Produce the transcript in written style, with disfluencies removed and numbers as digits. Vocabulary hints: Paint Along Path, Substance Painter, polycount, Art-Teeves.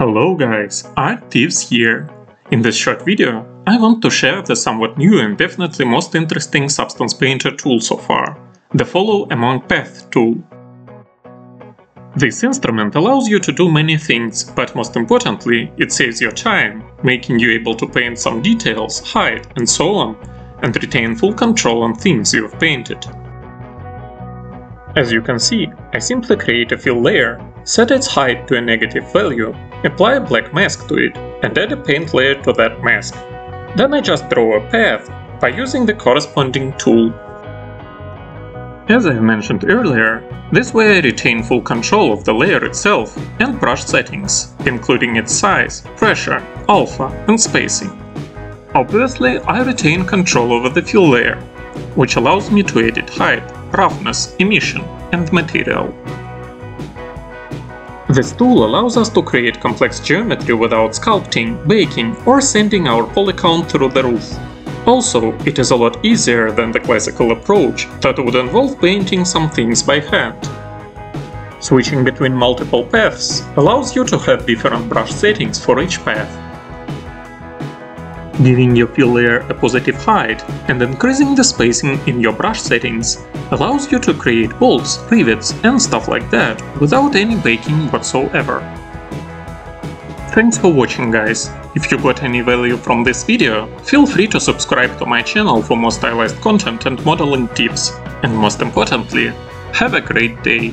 Hello guys, Art-Teeves here. In this short video, I want to share the somewhat new and definitely most interesting Substance Painter tool so far, the Follow Along Path tool. This instrument allows you to do many things, but most importantly, it saves your time, making you able to paint some details, hide, and so on, and retain full control on things you've painted. As you can see, I simply create a fill layer, set its height to a negative value, apply a black mask to it, and add a paint layer to that mask. Then I just draw a path by using the corresponding tool. As I mentioned earlier, this way I retain full control of the layer itself and brush settings, including its size, pressure, alpha, and spacing. Obviously, I retain control over the fill layer, which allows me to edit height, roughness, emission, and material. This tool allows us to create complex geometry without sculpting, baking, or sending our polycount through the roof. Also, it is a lot easier than the classical approach that would involve painting some things by hand. Switching between multiple paths allows you to have different brush settings for each path. Giving your fill layer a positive height and increasing the spacing in your brush settings allows you to create bolts, rivets, and stuff like that without any baking whatsoever. Thanks for watching, guys! If you got any value from this video, feel free to subscribe to my channel for more stylized content and modeling tips. And most importantly, have a great day!